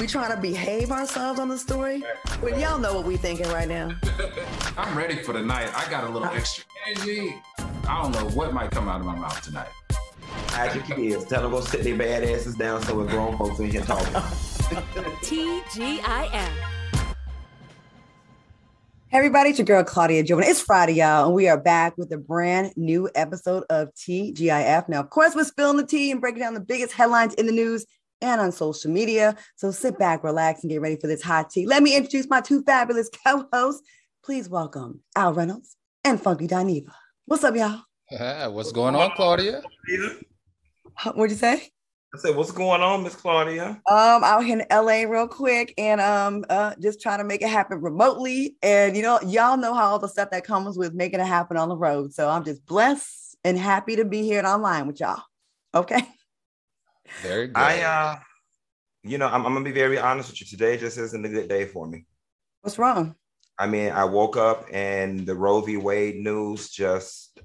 We trying to behave ourselves on the story? Well, y'all know what we thinking right now. I'm ready for the night. I got a little extra energy. I don't know what might come out of my mouth tonight. Hide your kids. Tell them go sit their bad asses down so we're grown folks in here talking. TGIF. Hey everybody, it's your girl Claudia Joy. It's Friday, y'all, and we are back with a brand new episode of TGIF. Now, of course, we're spilling the tea and breaking down the biggest headlines in the news and on social media. So sit back, relax, and get ready for this hot tea. Let me introduce my two fabulous co-hosts. Please welcome Al Reynolds and Funky Dineva. What's up, y'all? What's going on, Claudia? What'd you say? I said, what's going on, Miss Claudia? Out here in LA real quick and just trying to make it happen remotely. And, you know, y'all know how all the stuff that comes with making it happen on the road. So I'm just blessed and happy to be here and online with y'all. Okay. Very good. I'm going to be very honest with you. Today just isn't a good day for me. What's wrong? I mean, I woke up and the Roe v. Wade news just... it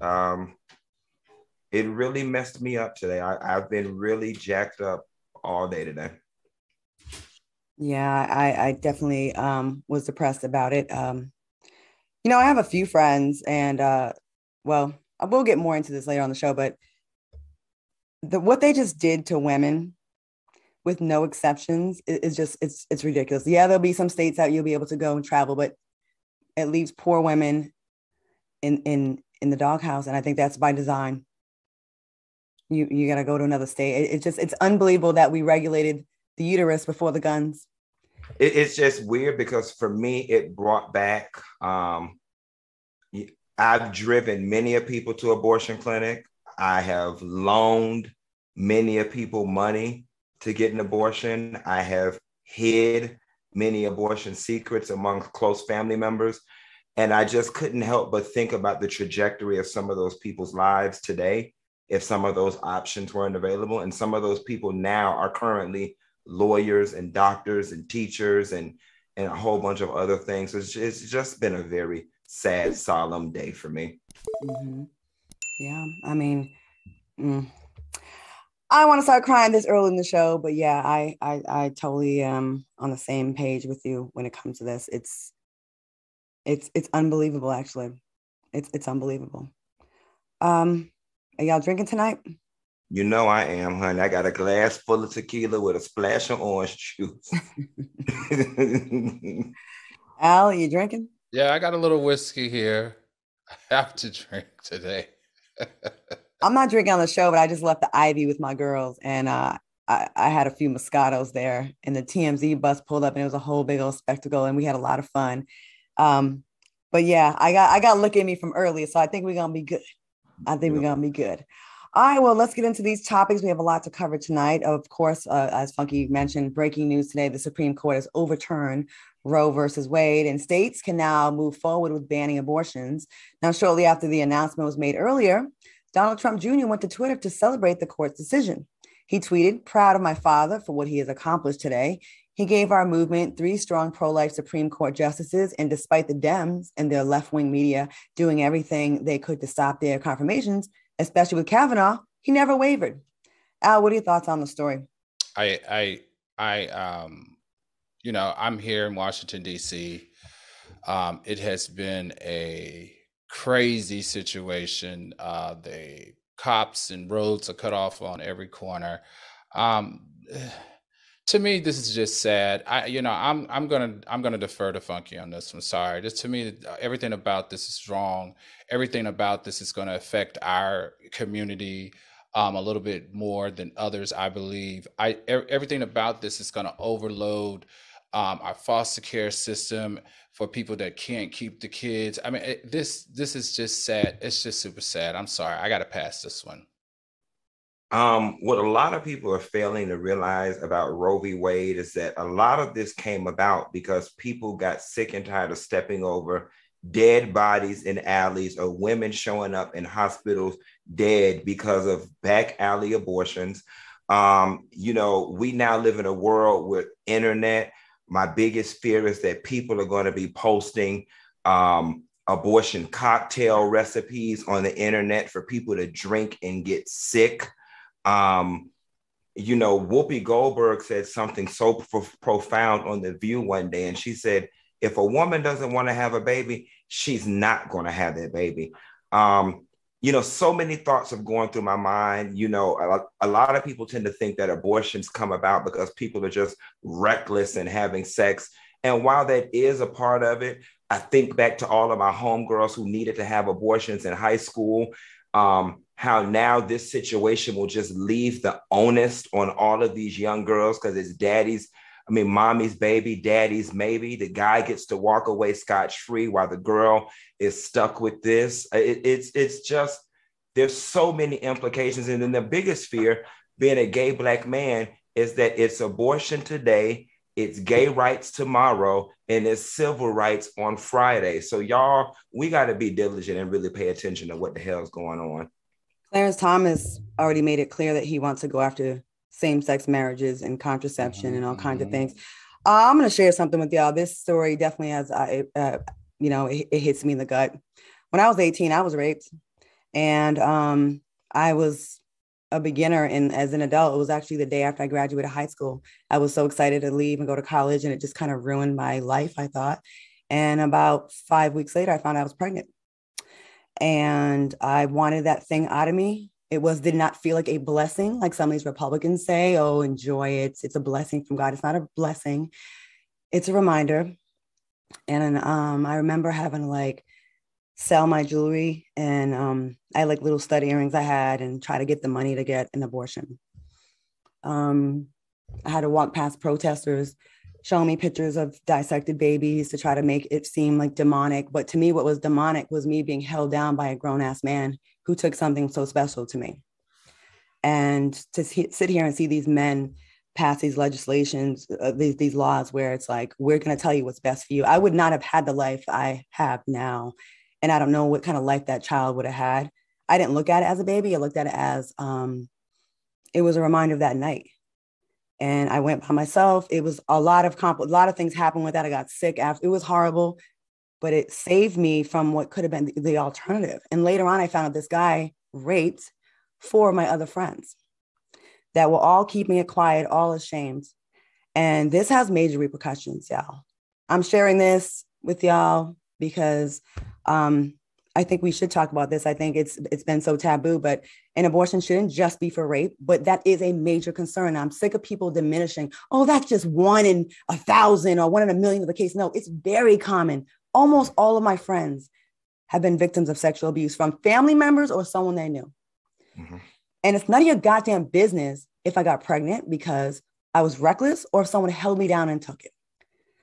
really messed me up today. I've been really jacked up all day today. Yeah, I definitely was depressed about it. You know, I have a few friends and, I will get more into this later on the show, but what they just did to women with no exceptions is just, it's ridiculous. Yeah, there'll be some states that you'll be able to go and travel, but it leaves poor women in the doghouse. And I think that's by design. You got to go to another state. It's unbelievable that we regulated the uterus before the guns. It's just weird because for me, it brought back, I've driven many of people to abortion clinic. I have loaned many of people money to get an abortion. I have hid many abortion secrets among close family members. And I just couldn't help but think about the trajectory of some of those people's lives today. If some of those options weren't available. And some of those people now are currently lawyers and doctors and teachers and a whole bunch of other things. It's just been a very sad, solemn day for me. Mm-hmm. Yeah, I mean, I want to start crying this early in the show, but yeah, I totally am on the same page with you when it comes to this. It's unbelievable, actually. It's unbelievable. Are y'all drinking tonight? You know I am, honey. I got a glass full of tequila with a splash of orange juice. Al, you drinking? Yeah, I got a little whiskey here. I have to drink today. I'm not drinking on the show, but I just left the Ivy with my girls. And I had a few Moscatos there. And the TMZ bus pulled up and it was a whole big old spectacle. And we had a lot of fun. But yeah, I got Look at Me from earlier. So I think we're going to be good. I think we're going to be good. All right, well, let's get into these topics. We have a lot to cover tonight. Of course, as Funky mentioned, breaking news today, the Supreme Court has overturned Roe versus Wade, and states can now move forward with banning abortions. Now, shortly after the announcement was made earlier, Donald Trump Jr. went to Twitter to celebrate the court's decision. He tweeted, "Proud of my father for what he has accomplished today. He gave our movement three strong pro-life Supreme Court justices, and despite the Dems and their left-wing media doing everything they could to stop their confirmations, especially with Kavanaugh, he never wavered." Al, what are your thoughts on the story? I'm here in Washington, D.C. It has been a crazy situation. The cops and roads are cut off on every corner. To me, this is just sad. I'm gonna defer to Funky on this. I'm sorry. Just to me, everything about this is wrong. Everything about this is gonna affect our community a little bit more than others, I believe. Everything about this is gonna overload our foster care system for people that can't keep the kids. I mean, this is just sad. It's just super sad. I'm sorry. I gotta pass this one. What a lot of people are failing to realize about Roe v. Wade is that a lot of this came about because people got sick and tired of stepping over dead bodies in alleys or women showing up in hospitals dead because of back alley abortions. We now live in a world with internet. My biggest fear is that people are going to be posting abortion cocktail recipes on the internet for people to drink and get sick. you know, Whoopi Goldberg said something so profound on The View one day, and she said, if a woman doesn't want to have a baby, she's not going to have that baby. You know, so many thoughts have gone through my mind. You know, a lot of people tend to think that abortions come about because people are just reckless and having sex. And while that is a part of it, I think back to all of my homegirls who needed to have abortions in high school. How now this situation will just leave the onus on all of these young girls because it's mommy's baby, daddy's maybe. The guy gets to walk away scot-free while the girl is stuck with this. It's just, there's so many implications. And then the biggest fear being a gay Black man is that it's abortion today, it's gay rights tomorrow, and it's civil rights on Friday. So y'all, we got to be diligent and really pay attention to what the hell's going on. Clarence Thomas already made it clear that he wants to go after same-sex marriages and contraception and all kinds of things. I'm going to share something with y'all. This story definitely has, it hits me in the gut. When I was 18, I was raped, and I was a beginner. And as an adult, it was actually the day after I graduated high school. I was so excited to leave and go to college, and it just kind of ruined my life, I thought. And about 5 weeks later, I found I was pregnant. And I wanted that thing out of me. It did not feel like a blessing. Like some of these Republicans say, oh, enjoy it. It's a blessing from God. It's not a blessing. It's a reminder. And I remember having to sell my jewelry. And I had little stud earrings I had and try to get the money to get an abortion. I had to walk past protesters showing me pictures of dissected babies to try to make it seem like demonic. But to me, what was demonic was me being held down by a grown ass man who took something so special to me. And to sit here and see these men pass these legislations, these laws where it's like, we're going to tell you what's best for you. I would not have had the life I have now. And I don't know what kind of life that child would have had. I didn't look at it as a baby. I looked at it as, it was a reminder of that night. And I went by myself. It was a lot of things happened with that. I got sick after. It was horrible, but it saved me from what could have been the alternative. And later on, I found out this guy raped four of my other friends that were all keeping it quiet, all ashamed. And this has major repercussions, y'all. I'm sharing this with y'all because I think we should talk about this. I think it's been so taboo, but an abortion shouldn't just be for rape, but that is a major concern. I'm sick of people diminishing. Oh, that's just 1 in 1,000 or 1 in 1,000,000 of the case. No, it's very common. Almost all of my friends have been victims of sexual abuse from family members or someone they knew. Mm-hmm. And it's none of your goddamn business if I got pregnant because I was reckless or if someone held me down and took it.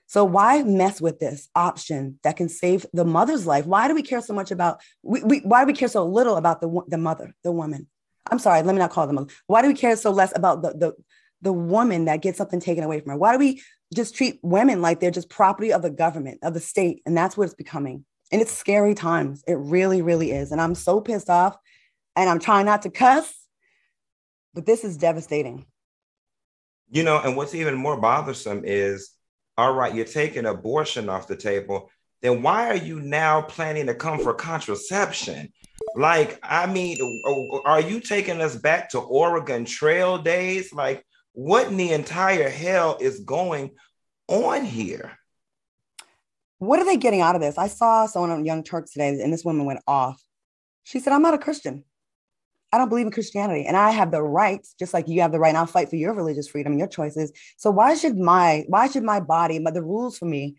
So why mess with this option that can save the mother's life? Why do we care so much about, why do we care so little about the mother, the woman? I'm sorry, let me not call them mother. Why do we care so less about the woman that gets something taken away from her? Why do we just treat women like they're just property of the government, of the state? And that's what it's becoming. And it's scary times. It really, really is. And I'm so pissed off and I'm trying not to cuss, but this is devastating. You know, and what's even more bothersome is, all right, you're taking abortion off the table, then why are you now planning to come for contraception? Like, I mean, are you taking us back to Oregon Trail days? Like, what in the entire hell is going on here? What are they getting out of this? I saw someone on Young Turks today, and this woman went off. She said, I'm not a Christian. I don't believe in Christianity, and I have the right, just like you have the right, and I'll fight for your religious freedom, your choices. So why should my body, the rules for me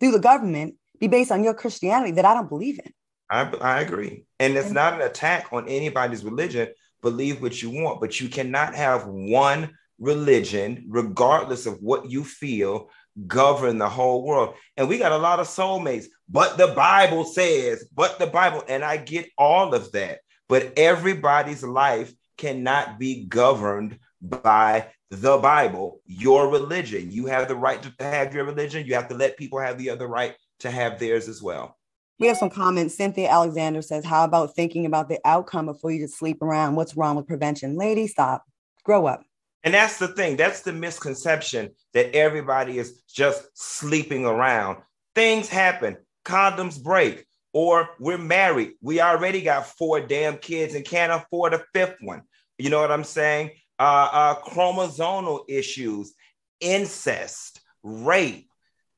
through the government be based on your Christianity that I don't believe in? I agree. And it's not an attack on anybody's religion. Believe what you want, but you cannot have one religion, regardless of what you feel, govern the whole world. And we got a lot of soulmates, but the Bible, and I get all of that. But everybody's life cannot be governed by the Bible, your religion. You have the right to have your religion. You have to let people have the other right to have theirs as well. We have some comments. Cynthia Alexander says, how about thinking about the outcome before you just sleep around? What's wrong with prevention? Lady, stop. Grow up. And that's the thing. That's the misconception that everybody is just sleeping around. Things happen. Condoms break. Or we're married. We already got 4 damn kids and can't afford a 5th one. You know what I'm saying? chromosomal issues, incest, rape.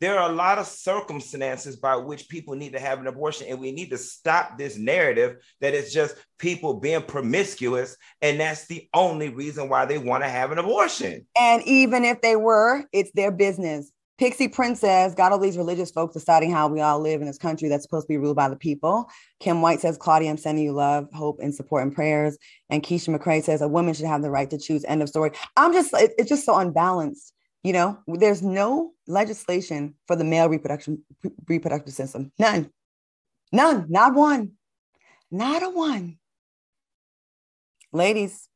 There are a lot of circumstances by which people need to have an abortion, and we need to stop this narrative that it's just people being promiscuous and that's the only reason why they want to have an abortion. And even if they were, it's their business. Pixie Princess got all these religious folks deciding how we all live in this country that's supposed to be ruled by the people. Kim White says, Claudia, I'm sending you love, hope, and support and prayers. And Keisha McCray says, a woman should have the right to choose. End of story. It's just so unbalanced. You know, there's no legislation for the male reproductive system. None, not one, not a one. Ladies,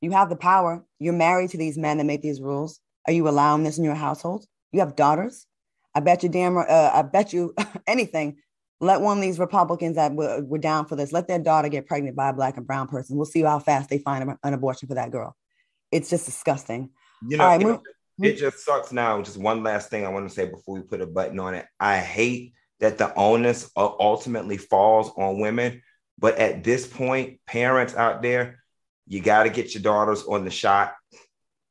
you have the power. You're married to these men that make these rules. Are you allowing this in your household? You have daughters. I bet you anything. Let one of these Republicans that were down for this, let their daughter get pregnant by a black and brown person. We'll see how fast they find an abortion for that girl. It's just disgusting. You know, it just sucks now. Just one last thing I want to say before we put a button on it. I hate that the onus ultimately falls on women. But at this point, parents out there, you got to get your daughters on the shot,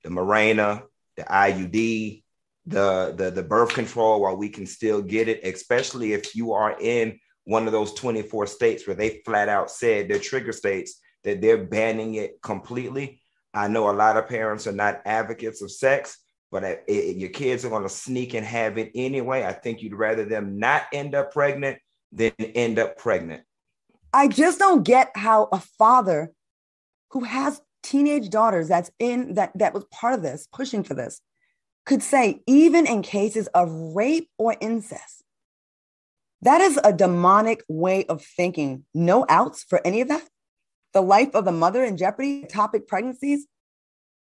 the Mirena, the IUD, the birth control while we can still get it, especially if you are in one of those 24 states where they flat out said they're trigger states, that they're banning it completely. I know a lot of parents are not advocates of sex, but your kids are going to sneak and have it anyway. I think you'd rather them not end up pregnant than end up pregnant. I just don't get how a father who has teenage daughters that was part of this, pushing for this, could say, even in cases of rape or incest, that is a demonic way of thinking. No outs for any of that. The life of the mother in jeopardy, ectopic pregnancies.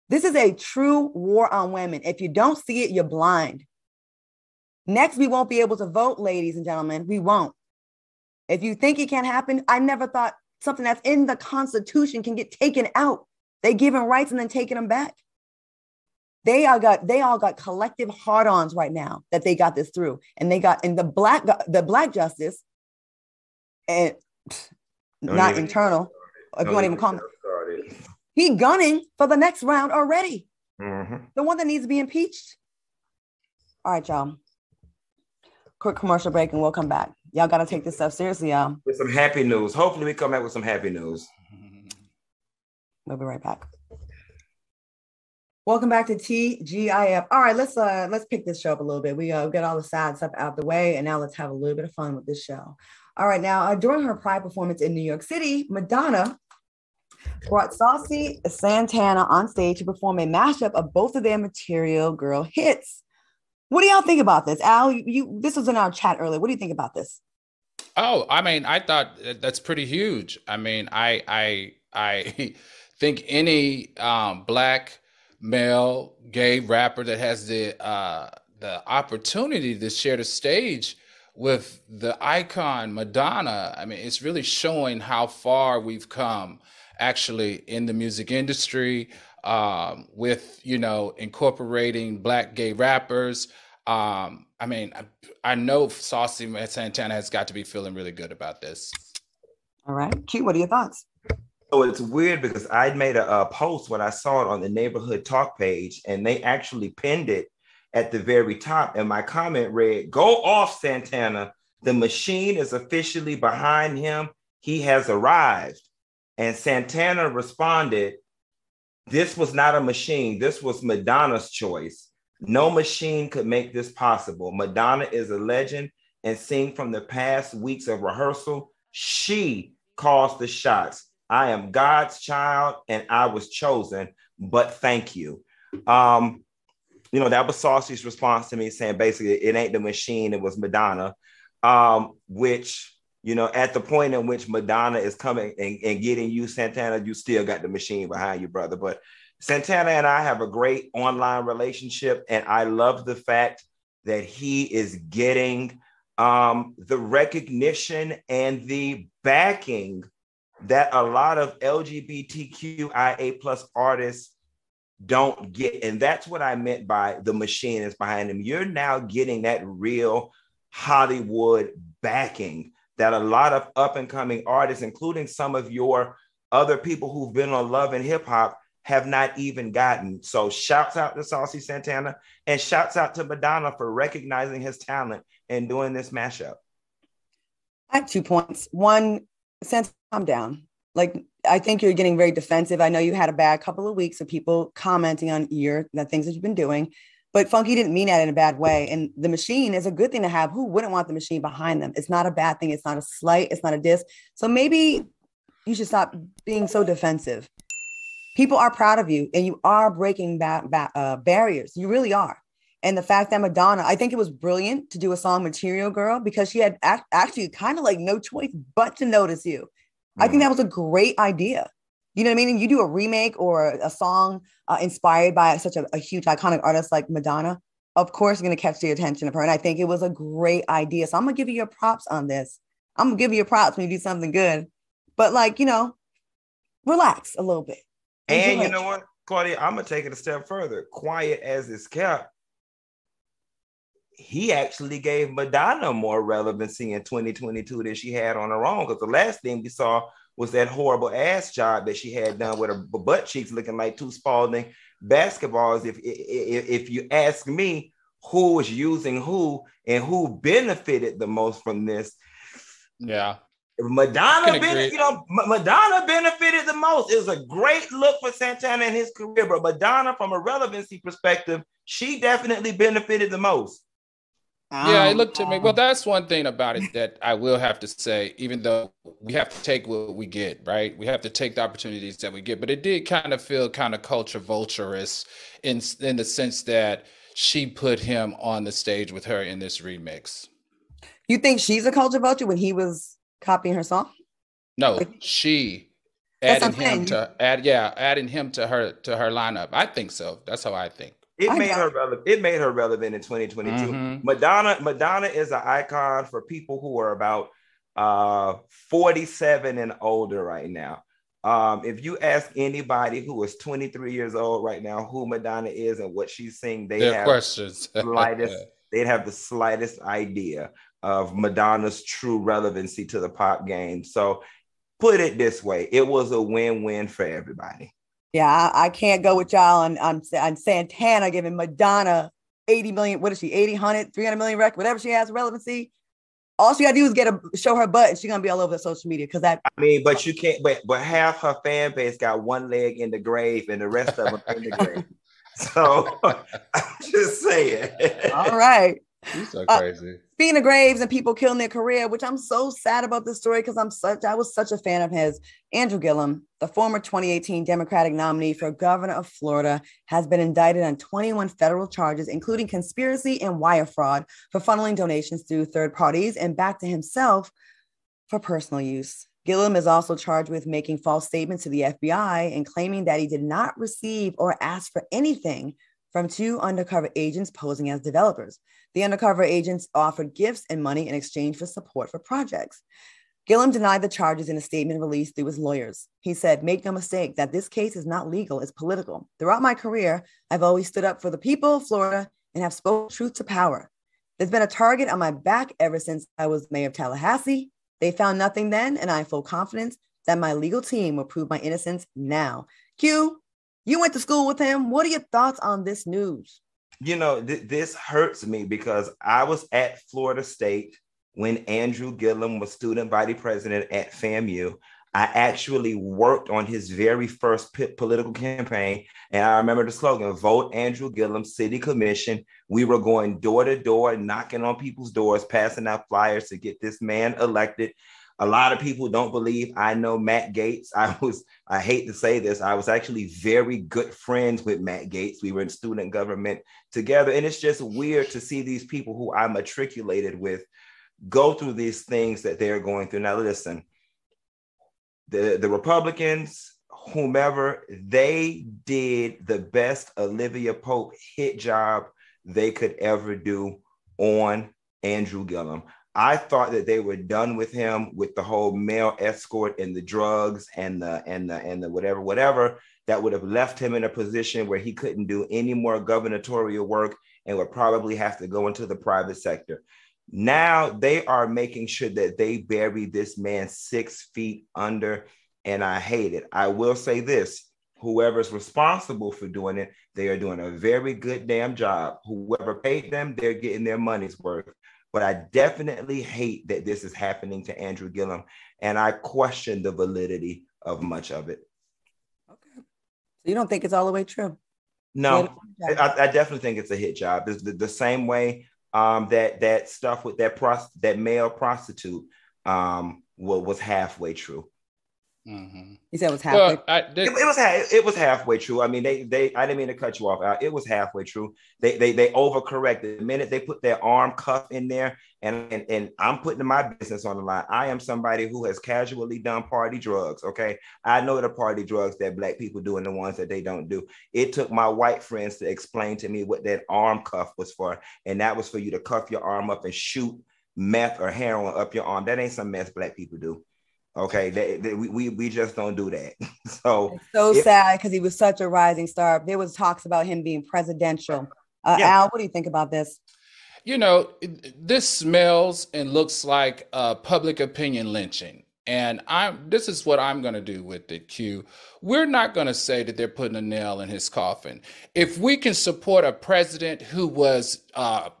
This is a true war on women. If you don't see it, you're blind. Next, we won't be able to vote, ladies and gentlemen. We won't. If you think it can't happen, I never thought something that's in the Constitution can get taken out. They're giving rights and then taking them back. They all got collective hard-ons right now that they got this through. And they got in the black justice, and not internal. If you want to even call him, he's gunning for the next round already. Mm-hmm. The one that needs to be impeached. All right, y'all. Quick commercial break and we'll come back. Y'all got to take this stuff seriously, y'all. With some happy news. Hopefully we come back with some happy news. We'll be right back. Welcome back to TGIF. All right, let's pick this show up a little bit. We get all the sad stuff out the way, and now let's have a little bit of fun with this show. All right, now during her Pride performance in New York City, Madonna brought Saucy Santana on stage to perform a mashup of both of their Material Girl hits. What do y'all think about this? Al, this was in our chat earlier. What do you think about this? Oh, I mean, I thought that's pretty huge. I mean, I think any black male gay rapper that has the opportunity to share the stage with the icon Madonna, I mean, it's really showing how far we've come actually in the music industry with, you know, incorporating black gay rappers. I mean, I know Saucy Santana has got to be feeling really good about this. All right, Q, what are your thoughts? So it's weird because I made a post when I saw it on the Neighborhood Talk page, and they actually pinned it at the very top, and my comment read, "Go off, Santana. The machine is officially behind him. He has arrived." And Santana responded, "This was not a machine. This was Madonna's choice. No machine could make this possible. Madonna is a legend, and seeing from the past weeks of rehearsal, she calls the shots. I am God's child, and I was chosen, but thank you." You know, that was Saucy's response to me, saying basically it ain't the machine, it was Madonna, which, you know, at the point in which Madonna is coming and getting you, Santana, you still got the machine behind you, brother. But Santana and I have a great online relationship, and I love the fact that he is getting the recognition and the backing that a lot of LGBTQIA plus artists don't get. And that's what I meant by the machine is behind him. You're now getting that real Hollywood backing that a lot of up and coming artists, including some of your other people who've been on Love and Hip Hop, have not even gotten. So shouts out to Saucy Santana and shouts out to Madonna for recognizing his talent and doing this mashup. I have 2 points. One, Santana, calm down. Like, I think you're getting very defensive. I know you had a bad couple of weeks of people commenting on the things that you've been doing, but Funky didn't mean that in a bad way. And the machine is a good thing to have. Who wouldn't want the machine behind them? It's not a bad thing. It's not a slight. It's not a diss. So maybe you should stop being so defensive. People are proud of you and you are breaking barriers. You really are. And the fact that Madonna, I think it was brilliant to do a song Material Girl because she had actually kind of like no choice but to notice you. I think that was a great idea. You know what I mean? And you do a remake or a song inspired by such a huge iconic artist like Madonna, of course, you're going to catch the attention of her. And I think it was a great idea. So I'm going to give you your props on this. I'm going to give you your props when you do something good. But like, you know, relax a little bit. And you know what, Claudia, I'm going to take it a step further. Quiet as it's kept. He actually gave Madonna more relevancy in 2022 than she had on her own. Because the last thing we saw was that horrible ass job that she had done with her butt cheeks looking like two Spalding basketballs. If you ask me who was using who and who benefited the most from this. Yeah. Madonna benefited the most. It was a great look for Santana and his career, but Madonna, from a relevancy perspective, she definitely benefited the most. Yeah, it looked to me. Well, that's one thing about it that I will have to say, even though we have to take what we get, right? We have to take the opportunities that we get, but it did kind of feel kind of culture vulturous in the sense that she put him on the stage with her in this remix. You think she's a culture vulture when he was copying her song? No, she adding him to her lineup. I think so. That's how I think. It made her relevant in 2022. Mm-hmm. Madonna is an icon for people who are about 47 and older right now. If you ask anybody who is 23 years old right now who Madonna is and what she's singing, they'd have the slightest idea of Madonna's true relevancy to the pop game. So put it this way, it was a win-win for everybody. Yeah, I can't go with y'all on Santana giving Madonna 80 million, what is she, 80, 100, 300 million record, whatever she has relevancy. All she gotta do is show her butt and she's gonna be all over the social media. But half her fan base got one leg in the grave and the rest of them in the grave. So I'm just saying. All right. She's so crazy. Speaking of graves and people killing their career, which I'm so sad about this story because I was such a fan of his. Andrew Gillum, the former 2018 Democratic nominee for governor of Florida, has been indicted on 21 federal charges, including conspiracy and wire fraud for funneling donations through third parties and back to himself for personal use. Gillum is also charged with making false statements to the FBI and claiming that he did not receive or ask for anything from two undercover agents posing as developers. The undercover agents offered gifts and money in exchange for support for projects. Gillum denied the charges in a statement released through his lawyers. He said, "Make no mistake that this case is not legal, it's political. Throughout my career, I've always stood up for the people of Florida and have spoken truth to power. There's been a target on my back ever since I was mayor of Tallahassee. They found nothing then, and I have full confidence that my legal team will prove my innocence now." Q, you went to school with him. What are your thoughts on this news? You know, this hurts me because I was at Florida State when Andrew Gillum was student body president at FAMU. I actually worked on his very first political campaign. And I remember the slogan, "Vote Andrew Gillum, City Commission." We were going door to door, knocking on people's doors, passing out flyers to get this man elected. A lot of people don't believe I know Matt Gaetz. I hate to say this, I was actually very good friends with Matt Gaetz. We were in student government together. And it's just weird to see these people who I matriculated with go through these things that they're going through. Now, listen, the Republicans, whomever, they did the best Olivia Pope hit job they could ever do on Andrew Gillum. I thought that they were done with him with the whole male escort and the drugs and the whatever that would have left him in a position where he couldn't do any more gubernatorial work and would probably have to go into the private sector. Now they are making sure that they bury this man 6 feet under, and I hate it. I will say this, whoever's responsible for doing it, they are doing a very good damn job. Whoever paid them, they're getting their money's worth. But I definitely hate that this is happening to Andrew Gillum, and I question the validity of much of it. Okay. So you don't think it's all the way true? No, I definitely think it's a hit job. It's the same way that stuff with that male prostitute was halfway true. Mm-hmm. He said it was halfway. Well, it was halfway true. I mean, I didn't mean to cut you off. It was halfway true. They overcorrected the minute they put their arm cuff in there, and I'm putting my business on the line. I am somebody who has casually done party drugs. Okay, I know the party drugs that Black people do and the ones that they don't do. It took my white friends to explain to me what that arm cuff was for, and that was for you to cuff your arm up and shoot meth or heroin up your arm. That ain't some mess Black people do. Okay, we just don't do that. It's so sad because he was such a rising star. There was talks about him being presidential. Al, what do you think about this? You know, this smells and looks like a public opinion lynching. And this is what I'm going to do with it, Q. We're not going to say that they're putting a nail in his coffin. If we can support a president who was accused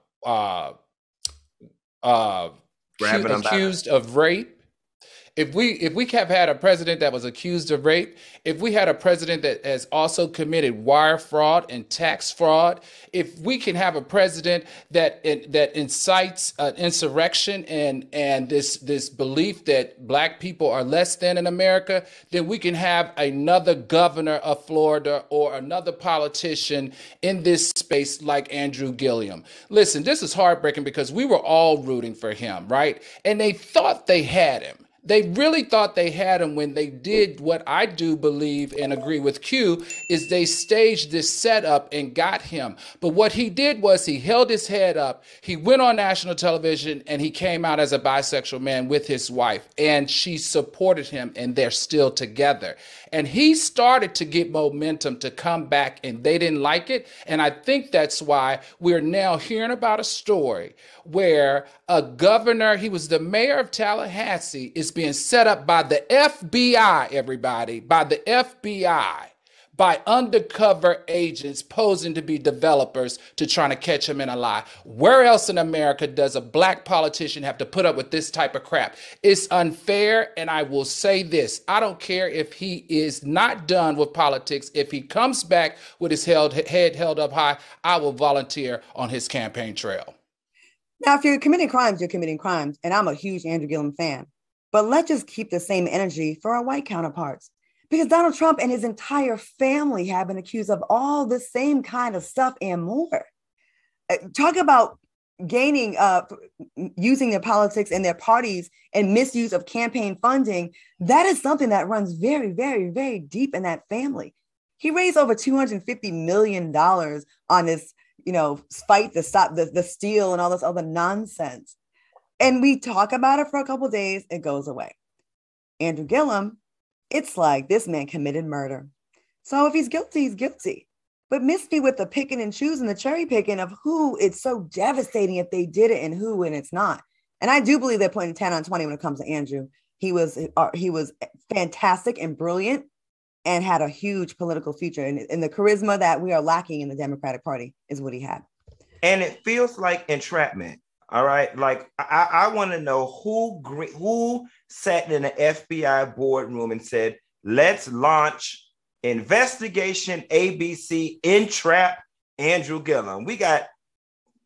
of rape, if we have had a president that was accused of rape, if we had a president that has also committed wire fraud and tax fraud, if we can have a president that incites an insurrection and this belief that Black people are less than in America, then we can have another governor of Florida or another politician in this space like Andrew Gillum. Listen, this is heartbreaking because we were all rooting for him, right? And they thought they had him. They really thought they had him when they did what I do believe and agree with Q is they staged this setup and got him. But what he did was he held his head up. He went on national television and he came out as a bisexual man with his wife, and she supported him, and they're still together. And he started to get momentum to come back, and they didn't like it. And I think that's why we're now hearing about a story where a governor, he was the mayor of Tallahassee, is being set up by the FBI, everybody, by the FBI, by undercover agents posing to be developers to trying to catch him in a lie. Where else in America does a Black politician have to put up with this type of crap? It's unfair, and I will say this. I don't care if he is not done with politics. If he comes back with his head held up high, I will volunteer on his campaign trail. Now, if you're committing crimes, you're committing crimes, and I'm a huge Andrew Gillum fan. But let's just keep the same energy for our white counterparts. Because Donald Trump and his entire family have been accused of all the same kind of stuff and more. Talk about gaining, using their politics and their parties and misuse of campaign funding. That is something that runs very, very, very deep in that family. He raised over $250 million on this, fight to stop the steal and all this other nonsense. And we talk about it for a couple of days, it goes away. Andrew Gillum, it's like this man committed murder. So if he's guilty, he's guilty. But miss me with the picking and choosing, the cherry picking of who it's so devastating if they did it and who and it's not. And I do believe they're putting 10 on 20 when it comes to Andrew. He was fantastic and brilliant and had a huge political future. And the charisma that we are lacking in the Democratic Party is what he had. And it feels like entrapment. All right. Like, I want to know who sat in the FBI boardroom and said, let's launch investigation ABC, entrap Andrew Gillum. We got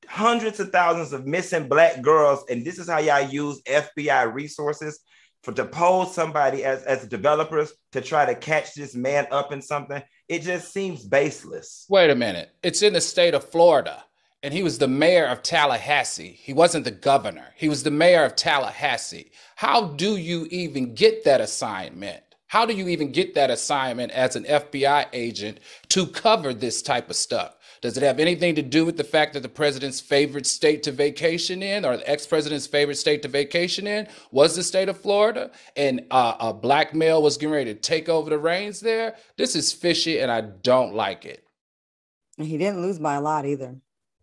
hundreds of thousands of missing Black girls, and this is how y'all use FBI resources to pose somebody as developers to try to catch this man up in something. It just seems baseless. Wait a minute. It's in the state of Florida. And he was the mayor of Tallahassee. He wasn't the governor. He was the mayor of Tallahassee. How do you even get that assignment? How do you even get that assignment as an FBI agent to cover this type of stuff? Does it have anything to do with the fact that the president's favorite state to vacation in, or the ex-president's favorite state to vacation in, was the state of Florida, and a Black male was getting ready to take over the reins there? This is fishy, and I don't like it. And he didn't lose by a lot either.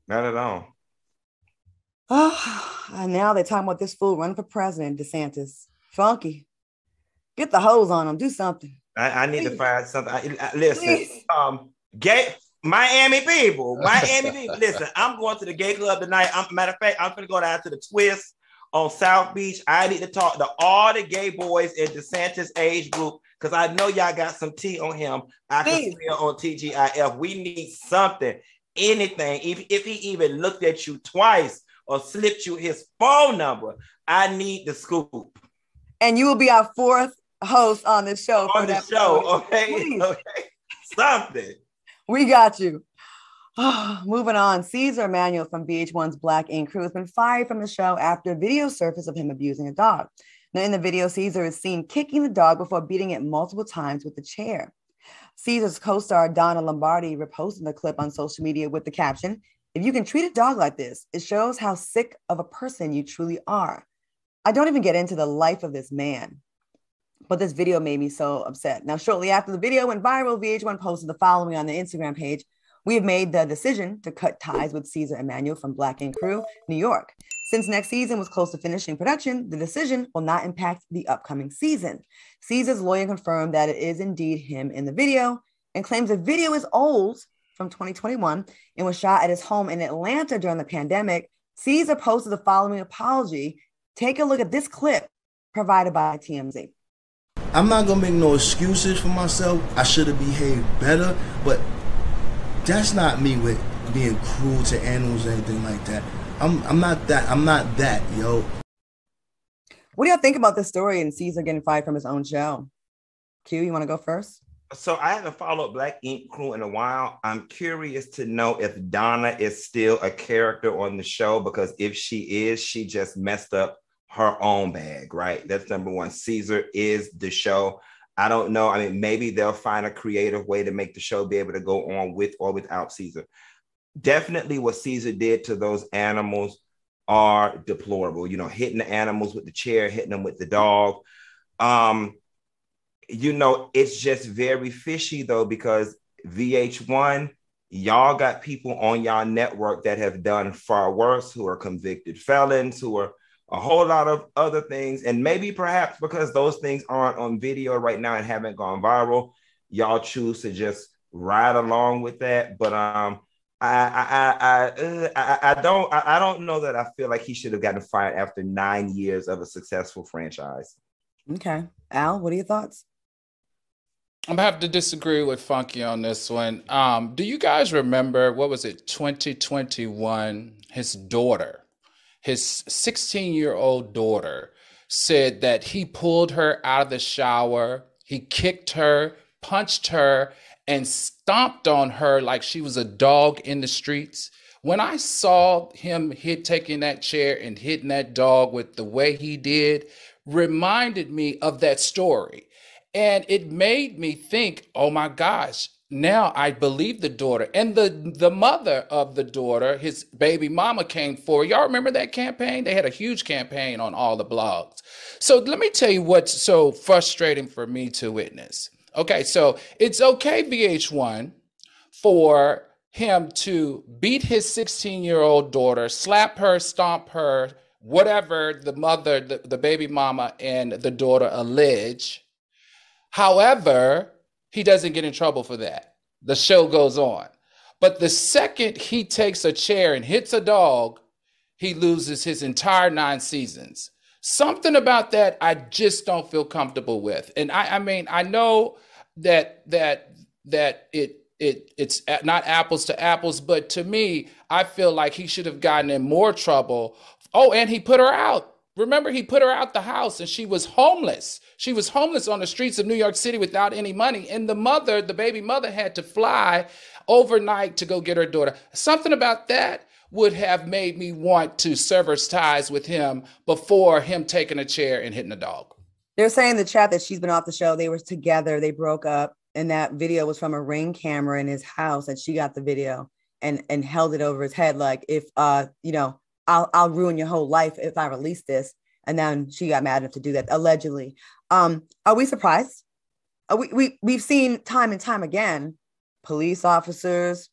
Not at all. Oh, and now they're talking about this fool running for president, DeSantis. Funky. Get the hose on him. Do something. I need to find something. Listen, Miami people. Listen, I'm going to the gay club tonight. Matter of fact, I'm going to go down to the Twist on South Beach. I need to talk to all the gay boys in DeSantis' age group because I know y'all got some tea on him. I can smell on TGIF. We need something, anything. If he even looked at you twice or slipped you his phone number, I need the scoop. And you will be our fourth host on this show. On the show, okay? Something. We got you. Oh, moving on, Cesar Emmanuel from VH1's Black Ink Crew has been fired from the show after a video surfaced of him abusing a dog. Now, in the video, Cesar is seen kicking the dog before beating it multiple times with a chair. Cesar's co-star Donna Lombardi reposted the clip on social media with the caption, "If you can treat a dog like this, it shows how sick of a person you truly are. I don't even get into the life of this man. But this video made me so upset." Now, shortly after the video went viral, VH1 posted the following on the Instagram page. "We have made the decision to cut ties with Cesar Emmanuel from Black Ink Crew, New York. Since next season was close to finishing production, the decision will not impact the upcoming season." Cesar's lawyer confirmed that it is indeed him in the video and claims the video is old, from 2021, and was shot at his home in Atlanta during the pandemic. Cesar posted the following apology. Take a look at this clip provided by TMZ. "I'm not going to make no excuses for myself. I should have behaved better, but that's not me with being cruel to animals or anything like that. I'm not that, yo." What do y'all think about this story and Cesar getting fired from his own show? Q, you want to go first? So I haven't followed Black Ink Crew in a while. I'm curious to know if Donna is still a character on the show, because if she is, she just messed up her own bag, right? That's number one. Cesar is the show. I don't know. I mean, maybe they'll find a creative way to make the show be able to go on with or without Cesar. Definitely what Cesar did to those animals are deplorable. You know, hitting the animals with the chair, hitting them with the dog. You know, it's just very fishy, though, because VH1, y'all got people on y'all network that have done far worse, who are convicted felons, who are a whole lot of other things. And maybe perhaps because those things aren't on video right now and haven't gone viral, y'all choose to just ride along with that. But I don't know that I feel like he should have gotten fired after 9 years of a successful franchise. Okay. Al, what are your thoughts? I'm going to have to disagree with Funky on this one. Do you guys remember, what was it, 2021, his daughter, his 16-year-old daughter said that he pulled her out of the shower, he kicked her, punched her, and stomped on her like she was a dog in the streets. When I saw him taking that chair and hitting that dog with the way he did, reminded me of that story. And it made me think, oh my gosh, now I believe the daughter. And the mother of the daughter, his baby mama, came forward. Y'all remember that campaign? They had a huge campaign on all the blogs. So let me tell you what's so frustrating for me to witness. Okay, so it's okay, VH1, for him to beat his 16-year-old daughter, slap her, stomp her, whatever the mother, the baby mama and the daughter allege. However, he doesn't get in trouble for that. The show goes on. But the second he takes a chair and hits a dog, he loses his entire 9 seasons. Something about that I just don't feel comfortable with. And I mean, I know that it's not apples to apples, but to me, I feel like he should have gotten in more trouble. Oh, and he put her out. Remember, he put her out the house and she was homeless. She was homeless on the streets of New York City without any money. And the mother, the baby mother, had to fly overnight to go get her daughter. Something about that would have made me want to sever ties with him before him taking a chair and hitting a dog. They're saying in the chat that she's been off the show. They were together. They broke up. And that video was from a Ring camera in his house. And she got the video and held it over his head like, if, you know, I'll ruin your whole life if I release this. And then she got mad enough to do that, allegedly. Are we surprised? We've seen time and time again, police officers,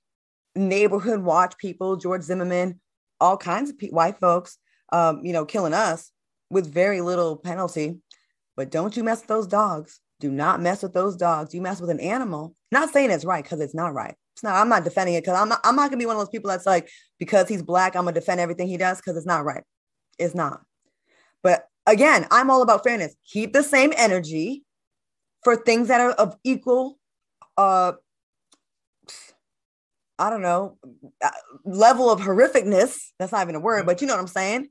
neighborhood watch people, George Zimmerman, all kinds of white folks, you know, killing us with very little penalty. But don't you mess with those dogs. Do not mess with those dogs. You mess with an animal. Not saying it's right, because it's not right. It's not, I'm not defending it, because I'm not gonna be one of those people that's like, because he's black, I'm gonna defend everything he does, because it's not right. It's not. But again, I'm all about fairness. Keep the same energy for things that are of equal, I don't know, level of horrificness. That's not even a word, but you know what I'm saying?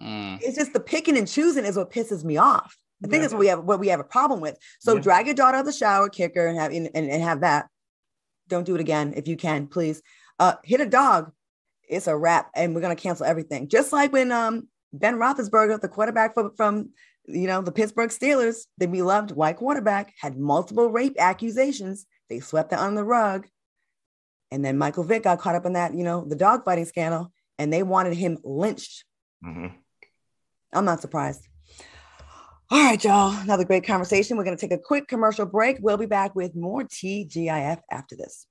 Mm. It's just the picking and choosing is what pisses me off. I think that's what we have a problem with. So drag your daughter out of the shower, kick her, and have that. Don't do it again if you can, please. Hit a dog, it's a wrap, and we're gonna cancel everything. Just like when Ben Roethlisberger, the quarterback from the Pittsburgh Steelers, the beloved white quarterback, had multiple rape accusations. They swept it under the rug, and then Michael Vick got caught up in that, the dog fighting scandal, and they wanted him lynched. Mm-hmm. I'm not surprised. All right, y'all. Another great conversation. We're going to take a quick commercial break. We'll be back with more TGIF after this.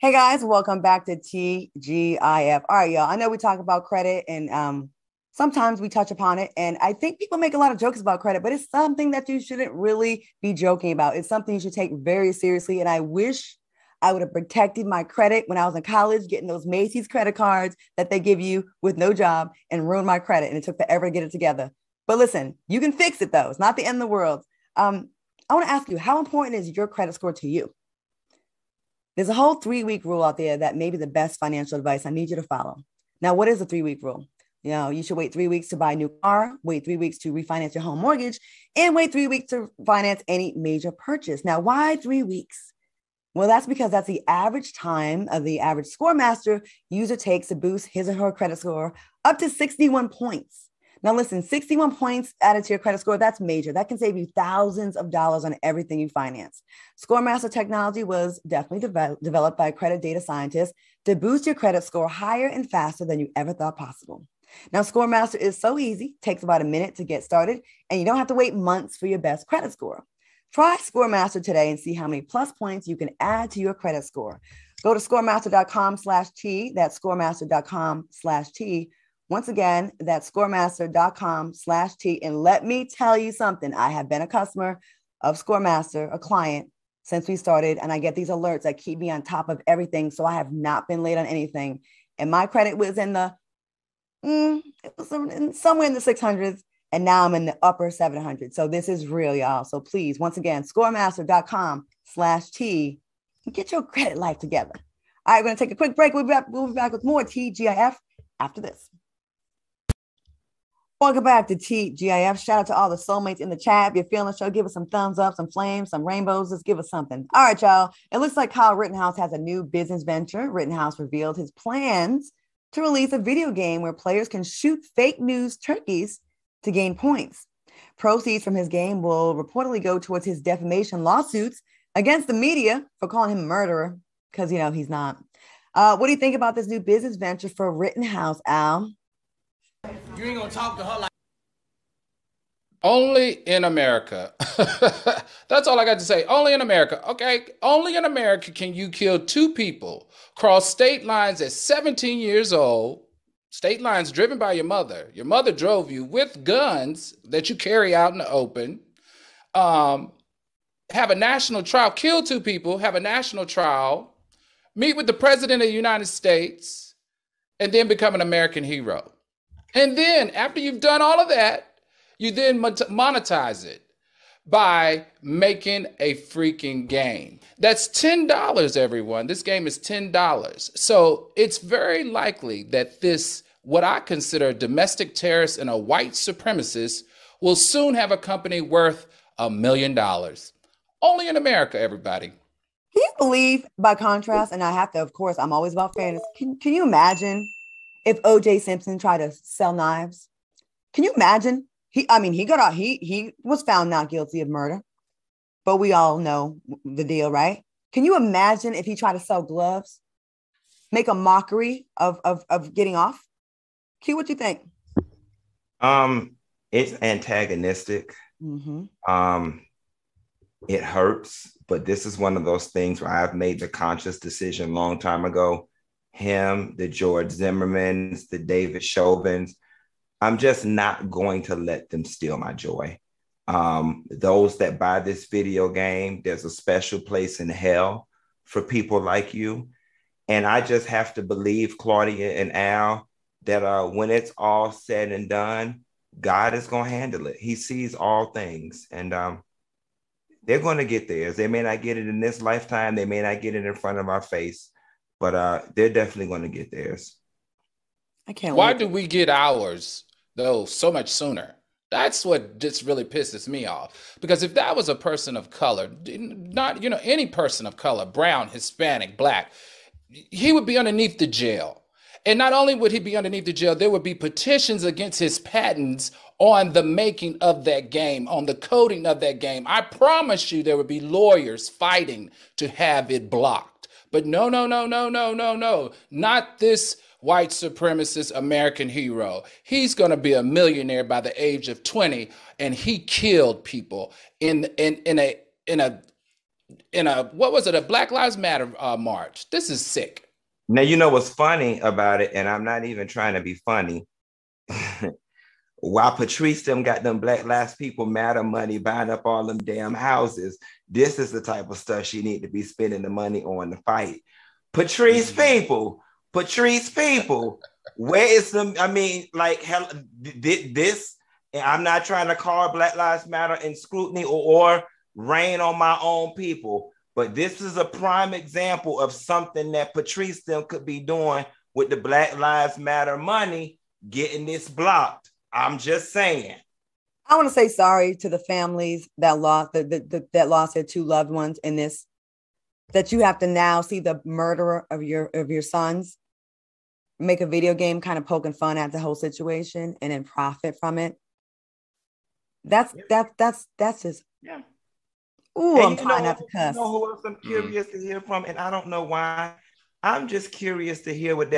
Hey, guys. Welcome back to TGIF. All right, y'all. I know we talk about credit and sometimes we touch upon it. And I think people make a lot of jokes about credit, but it's something that you shouldn't really be joking about. It's something you should take very seriously. And I wish I would have protected my credit when I was in college, getting those Macy's credit cards that they give you with no job and ruined my credit. And it took forever to get it together. But listen, you can fix it, though. It's not the end of the world. I want to ask you, how important is your credit score to you? There's a whole 3-week rule out there that may be the best financial advice. I need you to follow. Now, what is the 3-week rule? You should wait 3 weeks to buy a new car, wait 3 weeks to refinance your home mortgage, and wait 3 weeks to finance any major purchase. Now, why 3 weeks? Well, that's because that's the average time of the average Scoremaster user takes to boost his or her credit score up to 61 points. Now, listen, 61 points added to your credit score, that's major. That can save you thousands of dollars on everything you finance. Scoremaster technology was definitely developed by credit data scientists to boost your credit score higher and faster than you ever thought possible. Now, Scoremaster is so easy, takes about a minute to get started, and you don't have to wait months for your best credit score. Try Scoremaster today and see how many plus points you can add to your credit score. Go to scoremaster.com/T, that's scoremaster.com/T. Once again, that's scoremaster.com/T. And let me tell you something. I have been a customer of Scoremaster, a client, since we started. And I get these alerts that keep me on top of everything. So I have not been late on anything. And my credit was somewhere in the 600s. And now I'm in the upper 700s. So this is real, y'all. So please, once again, scoremaster.com/T. Get your credit life together. All right, we're going to take a quick break. We'll be back with more TGIF after this. Welcome back to TGIF. Shout out to all the soulmates in the chat. If you're feeling the show, give us some thumbs up, some flames, some rainbows. Just give us something. All right, y'all. It looks like Kyle Rittenhouse has a new business venture. Rittenhouse revealed his plans to release a video game where players can shoot fake news turkeys to gain points. Proceeds from his game will reportedly go towards his defamation lawsuits against the media for calling him a murderer, because, he's not. What do you think about this new business venture for Rittenhouse, Al? You ain't gonna talk to her like. Only in America. That's all I got to say. Only in America. Okay. Only in America can you kill two people, cross state lines at 17 years old, state lines driven by your mother. Your mother drove you with guns that you carry out in the open. Have a national trial, kill two people, have a national trial, meet with the president of the United States, and then become an American hero. And then after you've done all of that, you then monetize it by making a freaking game. That's $10, everyone. This game is $10. So it's very likely that this, what I consider a domestic terrorist and a white supremacist, will soon have a company worth $1 million. Only in America, everybody. Can you believe, by contrast, and I have to, of course, I'm always about fairness. Can you imagine if OJ Simpson tried to sell knives? Can you imagine? He got out. He was found not guilty of murder, but we all know the deal, right? Can you imagine if he tried to sell gloves, make a mockery of getting off? Q, what you think? It's antagonistic. Mm-hmm. It hurts, but this is one of those things where I've made the conscious decision a long time ago. Him, the George Zimmermans, the David Chauvins. I'm just not going to let them steal my joy. Those that buy this video game, there's a special place in hell for people like you. And I just have to believe, Claudia and Al, that when it's all said and done, God is going to handle it. He sees all things. And they're going to get theirs. They may not get it in this lifetime. They may not get it in front of our face. But they're definitely going to get theirs. I can't. Why do we get ours, though, so much sooner? That's what just really pisses me off. Because if that was a person of color, not, you know, any person of color, brown, Hispanic, black, he would be underneath the jail. And not only would he be underneath the jail, there would be petitions against his patents on the making of that game, on the coding of that game. I promise you there would be lawyers fighting to have it blocked. But no, no, no, no, no, no, no. Not this white supremacist American hero. He's going to be a millionaire by the age of 20, and he killed people in a what was it, a Black Lives Matter march. This is sick. Now, you know what's funny about it, and I'm not even trying to be funny. While Patrice them got them Black Lives People Matter money buying up all them damn houses, this is the type of stuff she need to be spending the money on to fight. Patrice people, Patrice people, where is them? I mean, like, hell, this, I'm not trying to call Black Lives Matter in scrutiny or rain on my own people. But this is a prime example of something that Patrice them could be doing with the Black Lives Matter money, getting this blocked. I'm just saying. I want to say sorry to the families that lost that lost their two loved ones in this. That you have to now see the murderer of your sons make a video game, kind of poking fun at the whole situation, and then profit from it. That's just. Yeah. Ooh, I'm trying not to cuss. You know who else I'm curious to hear from, and I don't know why. I'm just curious to hear what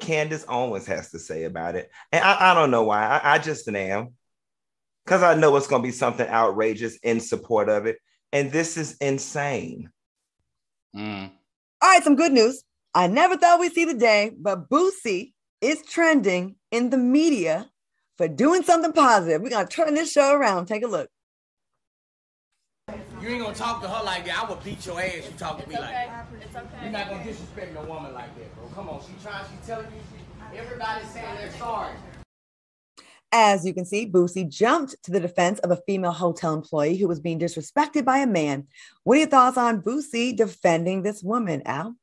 Candace Owens has to say about it, and I don't know why. I just am, because I know it's going to be something outrageous in support of it, and this is insane. All right, some good news. I never thought we'd see the day, but Boosie is trending in the media for doing something positive. We're going to turn this show around. Take a look. You ain't gonna talk to her like that. I would beat your ass if you talk to me like that. It's okay. You're not gonna disrespect no woman like that, bro. Come on, she's telling you, everybody's saying they're sorry. As you can see, Boosie jumped to the defense of a female hotel employee who was being disrespected by a man. What are your thoughts on Boosie defending this woman, Al?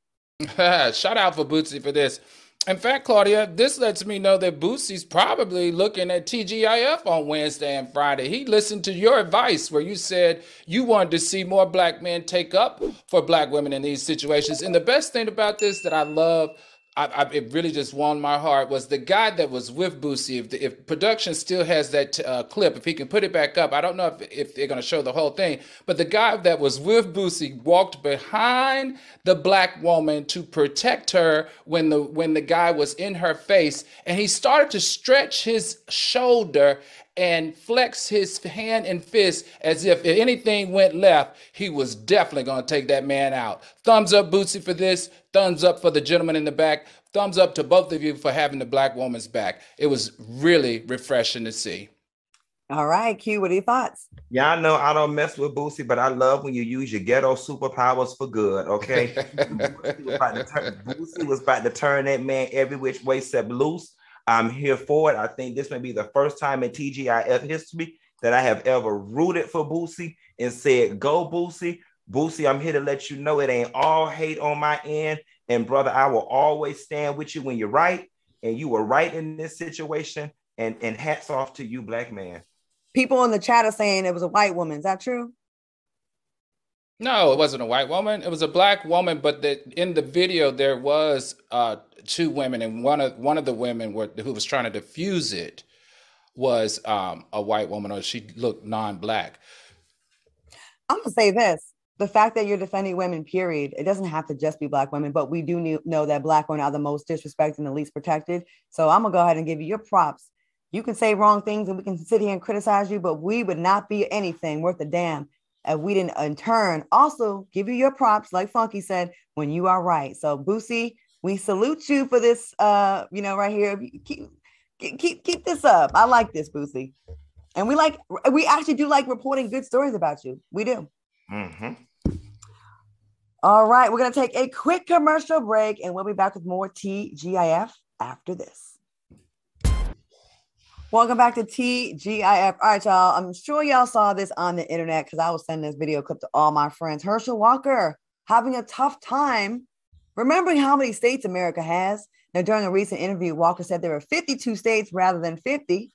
Shout out for Boosie for this. In fact, Claudia, this lets me know that Boosie's probably looking at TGIF on Wednesday and Friday. He listened to your advice where you said you wanted to see more black men take up for black women in these situations. And the best thing about this that I love, it really just warmed my heart, was the guy that was with Boosie. If production still has that clip, if he can put it back up, I don't know if they're going to show the whole thing, but the guy that was with Boosie walked behind the black woman to protect her when the guy was in her face, and he started to stretch his shoulder and flex his hand and fist as if anything went left, he was definitely going to take that man out. Thumbs up, Boosie, for this. Thumbs up for the gentleman in the back. Thumbs up to both of you for having the black woman's back. It was really refreshing to see. All right, Q, what are your thoughts? Yeah, I know I don't mess with Boosie, but I love when you use your ghetto superpowers for good, okay? Boosie was about to turn that man every which way except loose. I'm here for it. I think this may be the first time in TGIF history that I have ever rooted for Boosie and said, go Boosie. Boosie, I'm here to let you know it ain't all hate on my end. And brother, I will always stand with you when you're right. And you were right in this situation. And hats off to you, black man. People in the chat are saying it was a white woman. Is that true? No, it wasn't a white woman. It was a black woman, but in the video there was two women, and one of the women who was trying to defuse it was a white woman, or she looked non-black. I'm gonna say this: the fact that you're defending women, period, it doesn't have to just be black women, but we do know that black women are the most disrespected and the least protected. So I'm gonna go ahead and give you your props. You can say wrong things, and we can sit here and criticize you, but we would not be anything worth a damn if we didn't, in turn, also give you your props, like Funky said, when you are right. So, Boosie, we salute you for this, right here. Keep this up. I like this, Boosie. And we actually do like reporting good stories about you. We do. Mm-hmm. All right. We're going to take a quick commercial break and we'll be back with more TGIF after this. Welcome back to TGIF. All right, y'all. I'm sure y'all saw this on the internet because I was sending this video clip to all my friends. Herschel Walker having a tough time remembering how many states America has. Now, during a recent interview, Walker said there were 52 states rather than 50.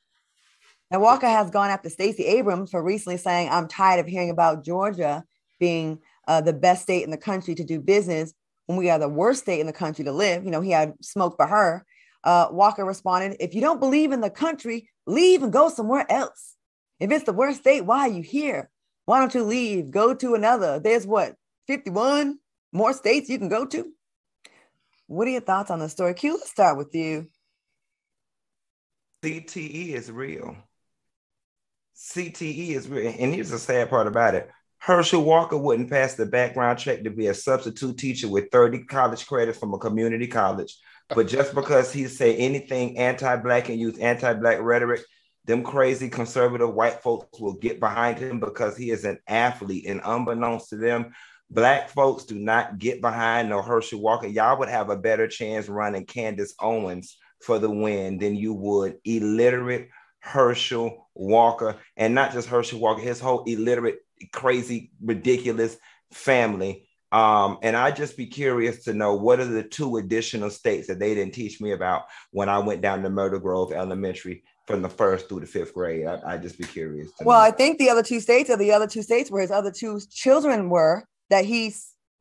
Now, Walker has gone after Stacey Abrams for recently saying, I'm tired of hearing about Georgia being the best state in the country to do business when we are the worst state in the country to live. You know, he had smoke for her. Walker responded, if you don't believe in the country, leave and go somewhere else. If it's the worst state, why are you here? Why don't you leave? Go to another. There's what, 51 more states you can go to? What are your thoughts on the story? Q, let's start with you. CTE is real. CTE is real. And here's the sad part about it. Herschel Walker wouldn't pass the background check to be a substitute teacher with 30 college credits from a community college. But just because he said anything anti-Black and used anti-Black rhetoric, them crazy conservative white folks will get behind him because he is an athlete. And unbeknownst to them, Black folks do not get behind no Herschel Walker. Y'all would have a better chance running Candace Owens for the win than you would illiterate Herschel Walker. And not just Herschel Walker, his whole illiterate, crazy, ridiculous family. And I'd just be curious to know what are the two additional states that they didn't teach me about when I went down to Myrtle Grove Elementary from the 1st through the 5th grade. I'd just be curious to know. I think the other two states are the other two states where his other two children were that he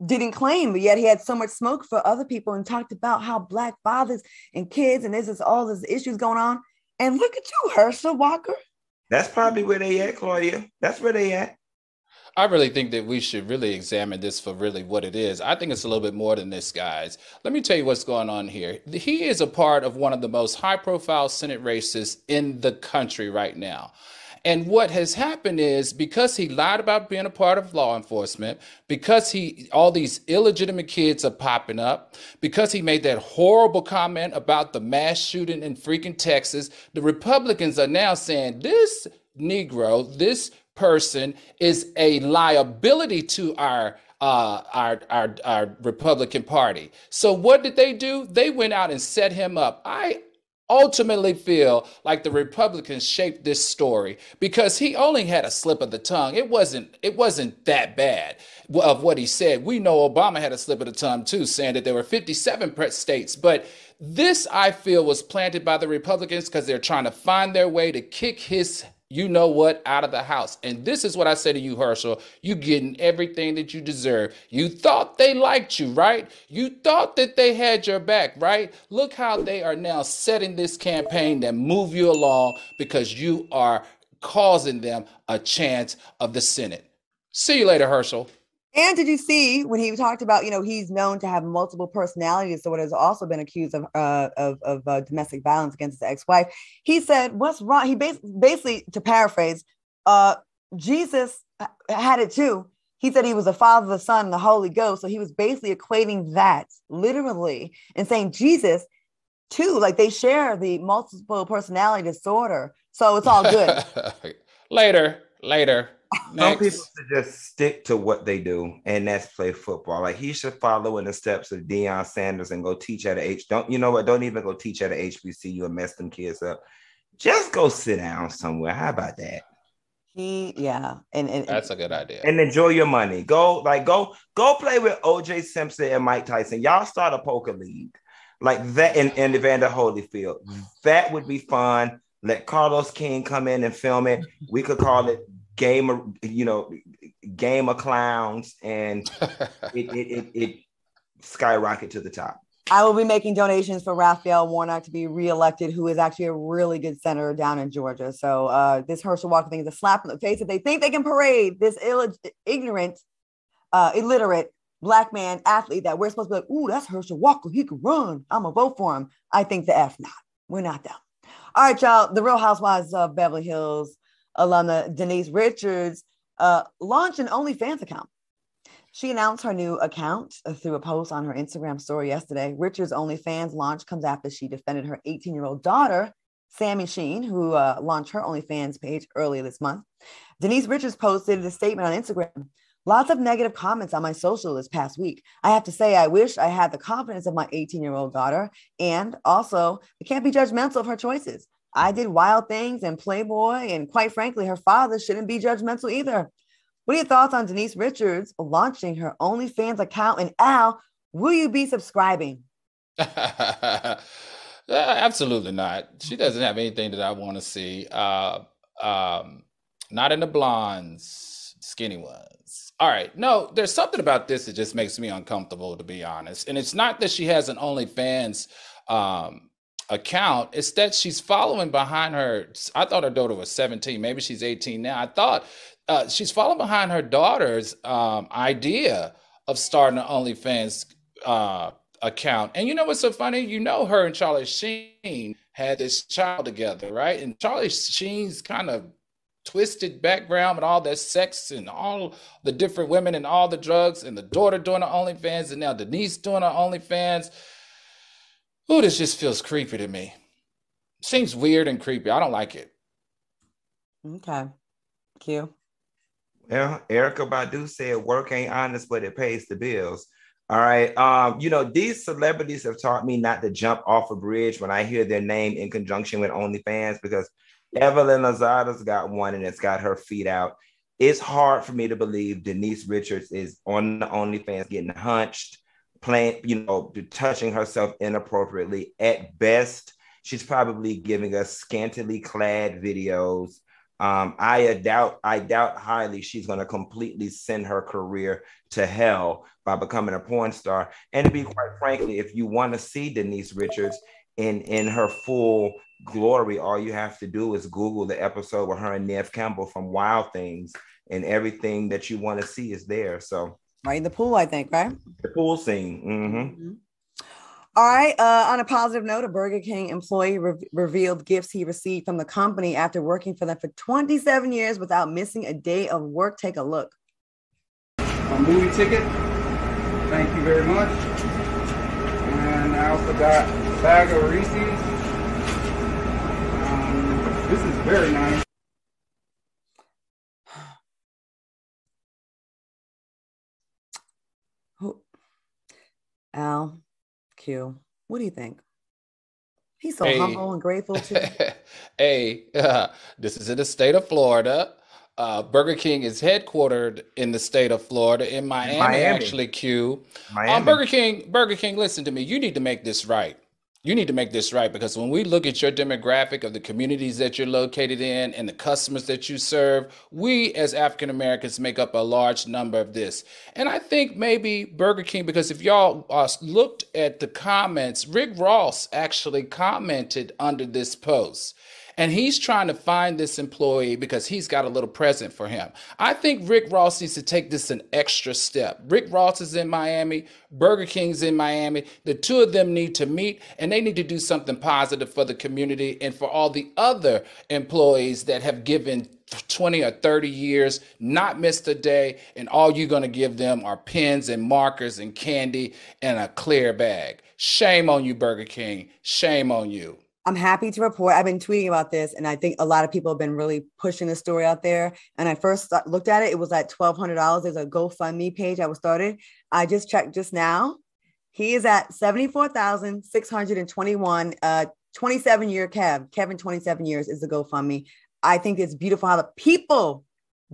didn't claim, but yet he had so much smoke for other people and talked about how Black fathers and kids and there's all these issues going on. And look at you, Herschel Walker. That's probably where they at, Claudia. That's where they at. I really think that we should really examine this for really what it is. I think it's a little bit more than this, guys. Let me tell you what's going on here. He is a part of one of the most high-profile Senate races in the country right now. And what has happened is because he lied about being a part of law enforcement, because all these illegitimate kids are popping up, because he made that horrible comment about the mass shooting in freaking Texas, the Republicans are now saying this Negro, this person is a liability to our Republican Party. So what did they do? They went out and set him up. I ultimately feel like the Republicans shaped this story because he only had a slip of the tongue. It wasn't that bad of what he said. We know Obama had a slip of the tongue too, saying that there were 57 states, but this I feel was planted by the Republicans because they're trying to find their way to kick his you know what, out of the house. And this is what I say to you, Herschel, you getting everything that you deserve. You thought they liked you, right? You thought that they had your back, right? Look how they are now setting this campaign that move you along because you are causing them a chance of the Senate. See you later, Herschel. And did you see when he talked about, you know, he's known to have multiple personalities, so what has also been accused of domestic violence against his ex-wife. He said, what's wrong? He basically, to paraphrase, Jesus had it too. He said he was the Father, the Son, and the Holy Ghost. So he was basically equating that literally and saying Jesus too, like they share the multiple personality disorder. So it's all good. Later. Some people should just stick to what they do, and that's play football. Like he should follow in the steps of Deion Sanders and go teach at a H. Don't you know what? Don't even go teach at a HBCU and mess them kids up. Just go sit down somewhere. How about that? And that's a good idea. And enjoy your money. Go play with OJ Simpson and Mike Tyson. Y'all start a poker league like that, and Evander Holyfield. That would be fun. Let Carlos King come in and film it. We could call it Game of Clowns, and it skyrocket to the top. I will be making donations for Raphael Warnock to be reelected, who is actually a really good senator down in Georgia. So this Herschel Walker thing is a slap in the face that they think they can parade this illiterate Black man athlete that we're supposed to be like, ooh, that's Herschel Walker. He can run. I'm going to vote for him. I think the F not. We're not dumb. All right, y'all. The Real Housewives of Beverly Hills alumna Denise Richards launched an OnlyFans account. She announced her new account through a post on her Instagram story yesterday. Richards' OnlyFans launch comes after she defended her 18-year-old daughter Sammy Sheen, who launched her OnlyFans page earlier this month. Denise Richards posted a statement on Instagram. Lots of negative comments on my social this past week. I have to say, I wish I had the confidence of my 18-year-old daughter. And also, I can't be judgmental of her choices. I did Wild Things and Playboy. And quite frankly, her father shouldn't be judgmental either. What are your thoughts on Denise Richards launching her OnlyFans account? And Al, will you be subscribing? Absolutely not. She doesn't have anything that I want to see. Not in the blondes, skinny ones. All right. No, there's something about this that just makes me uncomfortable, to be honest. And it's not that she has an OnlyFans account. It's that she's following behind her. I thought her daughter was 17. Maybe she's 18 now. I thought she's following behind her daughter's idea of starting an OnlyFans account. And you know what's so funny? You know, her and Charlie Sheen had this child together, right? And Charlie Sheen's kind of twisted background with all that sex and all the different women and all the drugs, and the daughter doing her OnlyFans, and now Denise doing her OnlyFans. Ooh, this just feels creepy to me. Seems weird and creepy. I don't like it. Okay. Q. Well, Erykah Badu said work ain't honest, but it pays the bills. All right. You know, these celebrities have taught me not to jump off a bridge when I hear their name in conjunction with OnlyFans, because Evelyn Lozada's got one and it's got her feet out. It's hard for me to believe Denise Richards is on the OnlyFans getting hunched, playing, you know, touching herself inappropriately. At best, she's probably giving us scantily clad videos. I doubt highly she's going to completely send her career to hell by becoming a porn star. And to be quite frankly, if you want to see Denise Richards in her full glory, all you have to do is Google the episode with her and Neve Campbell from Wild Things, and everything that you want to see is there. So right in the pool, I think, right? The pool scene. Mm-hmm. Mm-hmm. All right. On a positive note, a Burger King employee revealed gifts he received from the company after working for them for 27 years without missing a day of work. Take a look. A movie ticket. Thank you very much. And I also got a bag of Reese's. This is very nice. Oh. Al. Q, what do you think? He's so humble and grateful too. Hey, this is in the state of Florida. Burger King is headquartered in the state of Florida, in Miami. Actually, Q. Burger King, listen to me. You need to make this right. You need to make this right, because when we look at your demographic of the communities that you're located in and the customers that you serve, we as African Americans make up a large number of this. And I think maybe Burger King, because if y'all looked at the comments, Rick Ross actually commented under this post. And he's trying to find this employee because he's got a little present for him. I think Rick Ross needs to take this an extra step. Rick Ross is in Miami. Burger King's in Miami. The two of them need to meet, and they need to do something positive for the community and for all the other employees that have given 20 or 30 years, not missed a day, and all you're going to give them are pens and markers and candy and a clear bag. Shame on you, Burger King. Shame on you. I'm happy to report, I've been tweeting about this, and I think a lot of people have been really pushing this story out there. And I first looked at it, it was at $1,200. There's a GoFundMe page that was started. I just checked just now. He is at 74,621, 27-year Kevin, 27 years is the GoFundMe. I think it's beautiful how the people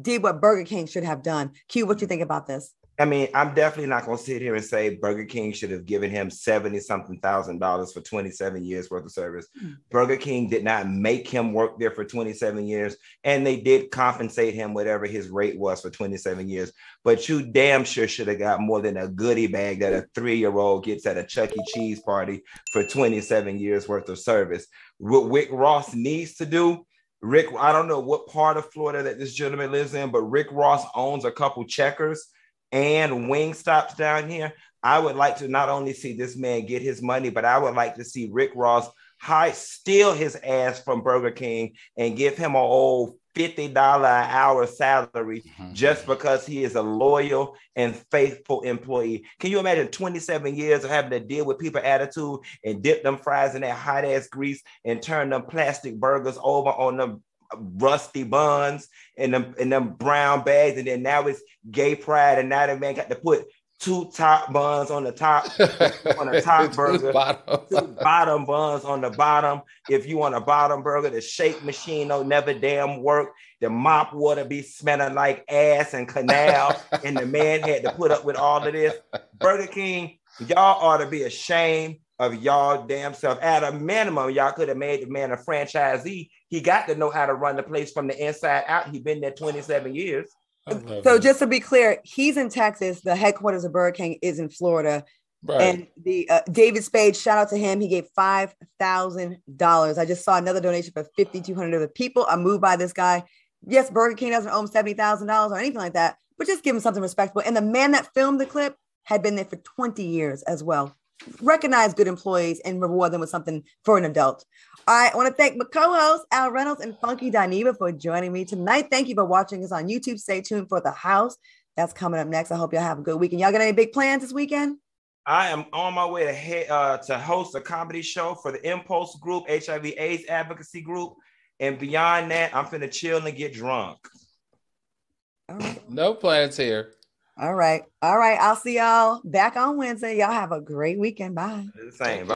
did what Burger King should have done. Q, what you think about this? I mean, I'm definitely not going to sit here and say Burger King should have given him 70-something thousand dollars for 27 years worth of service. Mm-hmm. Burger King did not make him work there for 27 years, and they did compensate him whatever his rate was for 27 years. But you damn sure should have got more than a goodie bag that a 3-year-old gets at a Chuck E. Cheese party for 27 years worth of service. What Rick Ross needs to do, I don't know what part of Florida that this gentleman lives in, but Rick Ross owns a couple Checkers and wing stops down here. I would like to not only see this man get his money, but I would like to see Rick Ross steal his ass from Burger King and give him an old $50 an hour salary just because he is a loyal and faithful employee. Can you imagine 27 years of having to deal with people's attitude and dip them fries in that hot ass grease and turn them plastic burgers over on them rusty buns and them brown bags, and then now it's gay pride, and now that man got to put two top buns on the top on a top burger, two bottom buns on the bottom. If you want a bottom burger, the shake machine don't never damn work. The mop water be smelling like ass and canal, and the man had to put up with all of this. Burger King, y'all ought to be ashamed of y'all damn self. At a minimum, y'all could have made the man a franchisee. He got to know how to run the place from the inside out. He's been there 27 years. So just to be clear, he's in Texas. The headquarters of Burger King is in Florida. Right. And the David Spade, shout out to him. He gave $5,000. I just saw another donation for 5,200 of the people. I'm moved by this guy. Yes, Burger King doesn't owe him $70,000 or anything like that, but just give him something respectable. And the man that filmed the clip had been there for 20 years as well. Recognize good employees and reward them with something for an adult. I want to thank my co-hosts, Al Reynolds and Funky Dineva, for joining me tonight. Thank you for watching us on YouTube. Stay tuned for The House. That's coming up next. I hope y'all have a good weekend. Y'all got any big plans this weekend? I am on my way to host a comedy show for the Impulse Group, HIV/AIDS Advocacy Group. And beyond that, I'm finna chill and get drunk. All right. No plans here. All right. All right. I'll see y'all back on Wednesday. Y'all have a great weekend. Bye. Same. Bye.